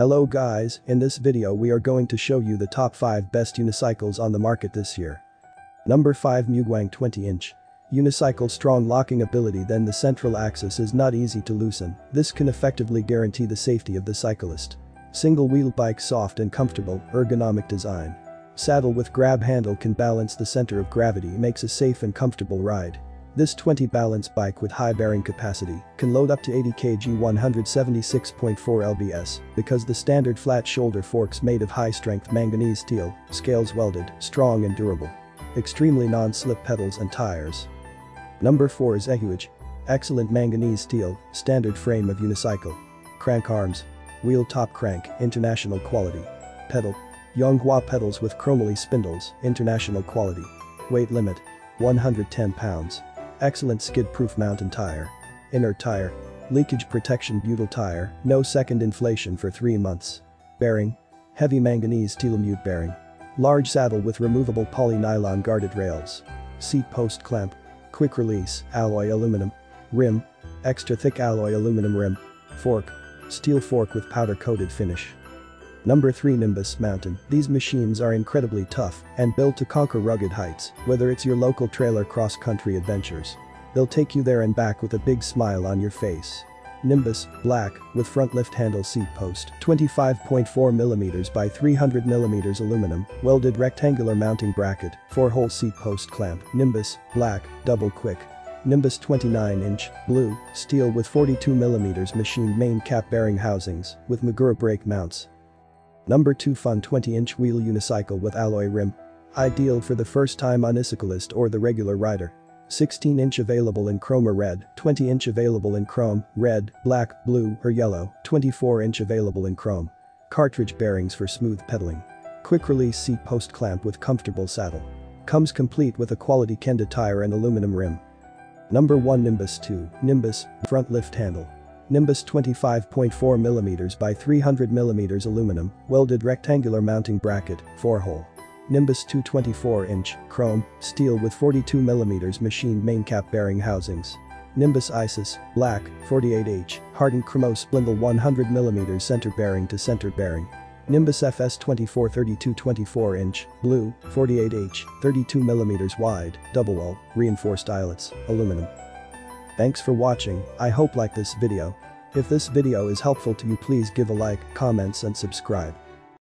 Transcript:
Hello guys, in this video we are going to show you the top 5 best unicycles on the market this year. Number 5, Muguang 20-inch. Unicycle's strong locking ability, then the central axis is not easy to loosen. This can effectively guarantee the safety of the cyclist. Single-wheel bike, soft and comfortable, ergonomic design. Saddle with grab handle can balance the center of gravity, makes a safe and comfortable ride. This 20 balance bike with high bearing capacity can load up to 80 kg 176.4 lbs because the standard flat shoulder forks made of high-strength manganese steel, scales welded, strong and durable. Extremely non-slip pedals and tires. Number 4 is ZeHuoGe. Excellent manganese steel, standard frame of unicycle. Crank arms. Wheel top crank, international quality. Pedal. Yonghua pedals with chromoly spindles, international quality. Weight limit. 110 pounds. Excellent skid-proof mountain tire. Inner tire. Leakage protection butyl tire, no second inflation for 3 months. Bearing. Heavy manganese steel mute bearing. Large saddle with removable polynylon guarded rails. Seat post clamp. Quick release, alloy aluminum. Rim. Extra thick alloy aluminum rim. Fork. Steel fork with powder-coated finish. Number 3, Nimbus II. These machines are incredibly tough and built to conquer rugged heights, whether it's your local trail or cross-country adventures. They'll take you there and back with a big smile on your face. Nimbus, black, with front lift handle seat post, 25.4 mm by 300 mm aluminum, welded rectangular mounting bracket, 4-hole seat post clamp. Nimbus, black, double quick. Nimbus 29-inch, blue, steel with 42 mm machined main cap bearing housings, with Magura brake mounts. Number 2, Fun 20-inch wheel unicycle with alloy rim. Ideal for the first-time unicyclist or the regular rider. 16-inch available in chrome or red, 20-inch available in chrome, red, black, blue, or yellow, 24-inch available in chrome. Cartridge bearings for smooth pedaling. Quick-release seat post clamp with comfortable saddle. Comes complete with a quality Kenda tire and aluminum rim. Number 1, Nimbus II. Nimbus, front lift handle. Nimbus 25.4 mm by 300 mm aluminum, welded rectangular mounting bracket, 4-hole. Nimbus II 24-inch, chrome, steel with 42 mm machined main cap bearing housings. Nimbus Isis, black, 48H, hardened chromos spindle 100 mm center bearing to center bearing. Nimbus FS 24-32 24-inch, blue, 48H, 32 mm wide, double wall, reinforced eyelets, aluminum. Thanks for watching. I hope like this video. If this video is helpful to you, please give a like, comments and subscribe.